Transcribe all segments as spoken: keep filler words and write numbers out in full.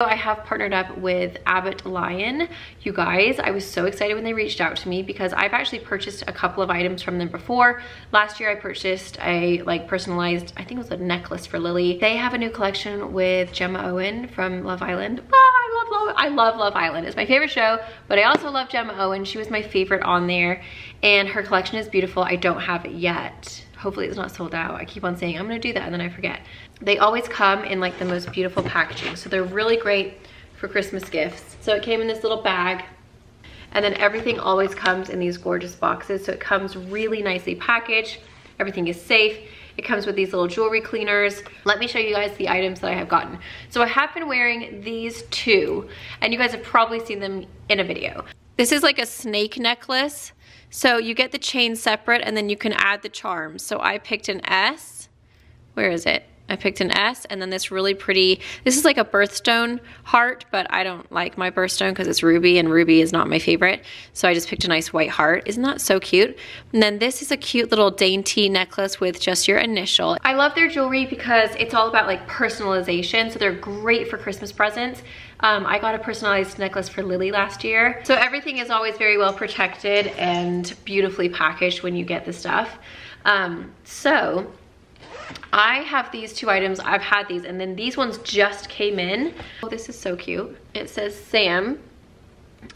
I have partnered up with Abbott Lyon. You guys, I was so excited when they reached out to me because I've actually purchased a couple of items from them before. Last year I purchased a like personalized, I think it was a necklace for Lily. They have a new collection with Gemma Owen from Love Island. Oh, I love Love, I love Love Island. It's my favorite show, but I also love Gemma Owen. She was my favorite on there and her collection is beautiful. I don't have it yet. Hopefully it's not sold out. I keep on saying I'm gonna do that and then I forget. They always come in like the most beautiful packaging. So they're really great for Christmas gifts. So it came in this little bag and then everything always comes in these gorgeous boxes. So it comes really nicely packaged. Everything is safe. It comes with these little jewelry cleaners. Let me show you guys the items that I have gotten. So I have been wearing these two and you guys have probably seen them in a video. This is like a snake necklace. So you get the chain separate and then you can add the charms. So I picked an S. Where is it? I picked an S and then this really pretty, this is like a birthstone heart, but I don't like my birthstone because it's ruby and ruby is not my favorite. So I just picked a nice white heart. Isn't that so cute? And then this is a cute little dainty necklace with just your initial. I love their jewelry because it's all about like personalization. So they're great for Christmas presents. Um, I got a personalized necklace for Lily last year. So everything is always very well protected and beautifully packaged when you get the stuff. Um, so I have these two items. I've had these and then these ones just came in. Oh, this is so cute. It says Sam.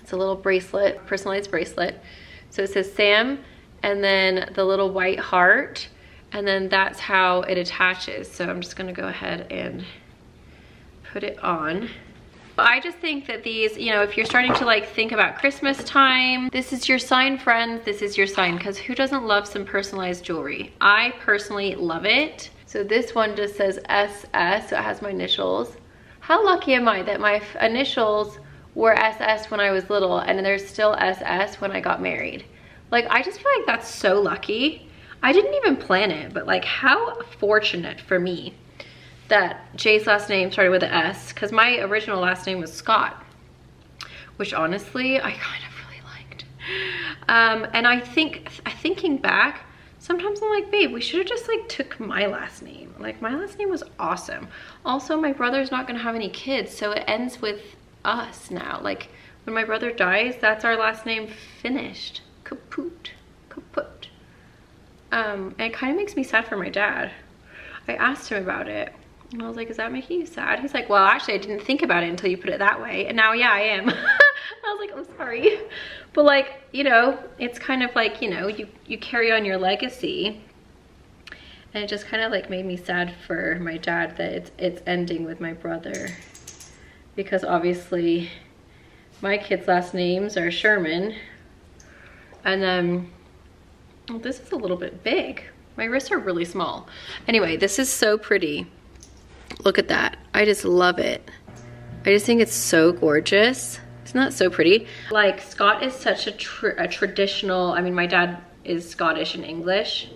It's a little bracelet, personalized bracelet. So it says Sam and then the little white heart and then that's how it attaches. So I'm just gonna go ahead and put it on. I just think that these, you know, if you're starting to like think about Christmas time, this is your sign, friends. This is your sign because who doesn't love some personalized jewelry? I personally love it. So this one just says S S, so it has my initials. How lucky am I that my initials were S S when I was little and they're still S S when I got married? Like, I just feel like that's so lucky. I didn't even plan it, but like how fortunate for me that Jay's last name started with an S because my original last name was Scott, which honestly I kind of really liked. Um, and I think, thinking back, sometimes I'm like, babe, we should have just like took my last name. Like my last name was awesome. Also, my brother's not gonna have any kids, so it ends with us now. Like when my brother dies, that's our last name finished. Kaput, kaput. Um, and it kind of makes me sad for my dad. I asked him about it. And I was like, is that making you sad? He's like, well, actually, I didn't think about it until you put it that way. And now, yeah, I am. I was like, I'm sorry. But like, you know, it's kind of like, you know, you, you carry on your legacy. And it just kind of like made me sad for my dad that it's, it's ending with my brother. Because obviously my kids' last names are Schuerman. And um, well, this is a little bit big. My wrists are really small. Anyway, this is so pretty. Look at that. I just love it. I just think it's so gorgeous. Isn't that so pretty? Like, Scott is such a, tr a traditional, I mean, my dad is Scottish and English.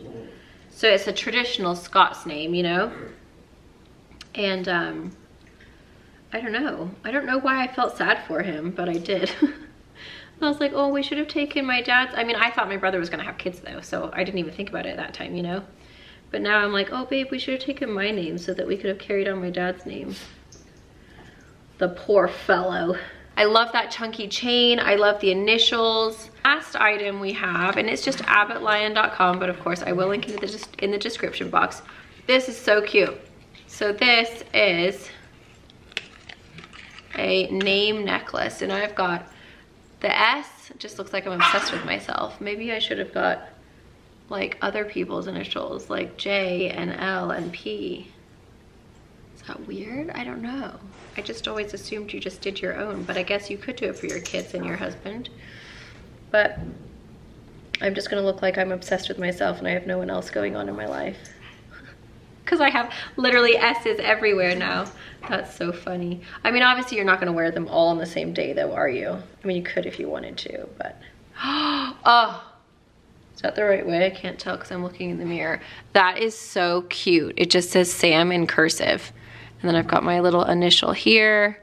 So it's a traditional Scots name, you know? And um, I don't know. I don't know why I felt sad for him, but I did. I was like, oh, we should have taken my dad's. I mean, I thought my brother was gonna have kids though, so I didn't even think about it at that time, you know? But now I'm like, oh babe, we should have taken my name so that we could have carried on my dad's name. The poor fellow. I love that chunky chain. I love the initials. Last item we have, and it's just abbott lyon dot com, but of course I will link it in the, in the description box. This is so cute. So this is a name necklace, and I've got the S. Just looks like I'm obsessed with myself. Maybe I should have got like other people's initials, like J and L and P. Is that weird? I don't know. I just always assumed you just did your own, but I guess you could do it for your kids and your husband. But I'm just gonna look like I'm obsessed with myself and I have no one else going on in my life. Because I have literally S's everywhere now. That's so funny. I mean, obviously you're not gonna wear them all on the same day though, are you? I mean, you could if you wanted to, but. Oh, is that the right way? I can't tell because I'm looking in the mirror. That is so cute. It just says Sam in cursive. And then I've got my little initial here.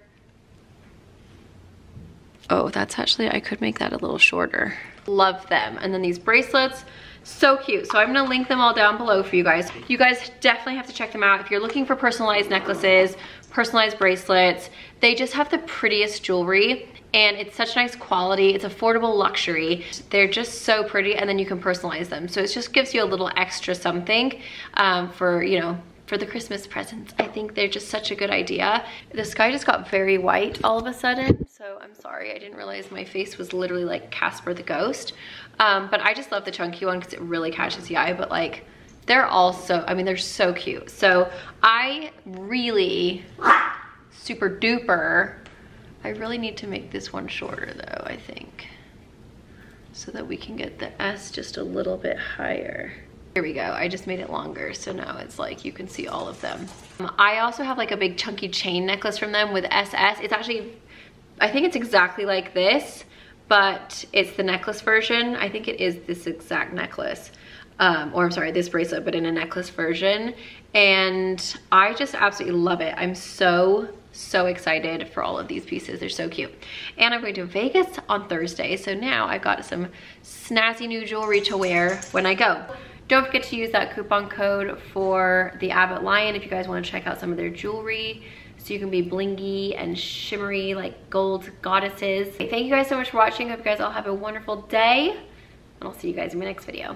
Oh, that's actually, I could make that a little shorter. Love them. And then these bracelets. So cute. So I'm gonna link them all down below for you guys. You guys definitely have to check them out. If you're looking for personalized necklaces, personalized bracelets, they just have the prettiest jewelry and it's such nice quality. It's affordable luxury. They're just so pretty, and then you can personalize them. So it just gives you a little extra something um, for, you know, for the Christmas presents. I think they're just such a good idea. The sky just got very white all of a sudden, so I'm sorry. I didn't realize my face was literally like Casper the Ghost. Um, but I just love the chunky one because it really catches the eye, but like they're all so, I mean, they're so cute. So I really, super duper, I really need to make this one shorter though, I think, so that we can get the S just a little bit higher. Here we go, I just made it longer, so now it's like you can see all of them. Um, I also have like a big chunky chain necklace from them with S S. It's actually, I think it's exactly like this, but it's the necklace version. I think it is this exact necklace, um, or I'm sorry, this bracelet, but in a necklace version. And I just absolutely love it. I'm so, so excited for all of these pieces. They're so cute. And I'm going to Vegas on Thursday, so now I've got some snazzy new jewelry to wear when I go. Don't forget to use that coupon code for the Abbott Lyon if you guys want to check out some of their jewelry, so you can be blingy and shimmery like gold goddesses. Thank you guys so much for watching. Hope you guys all have a wonderful day, and I'll see you guys in my next video.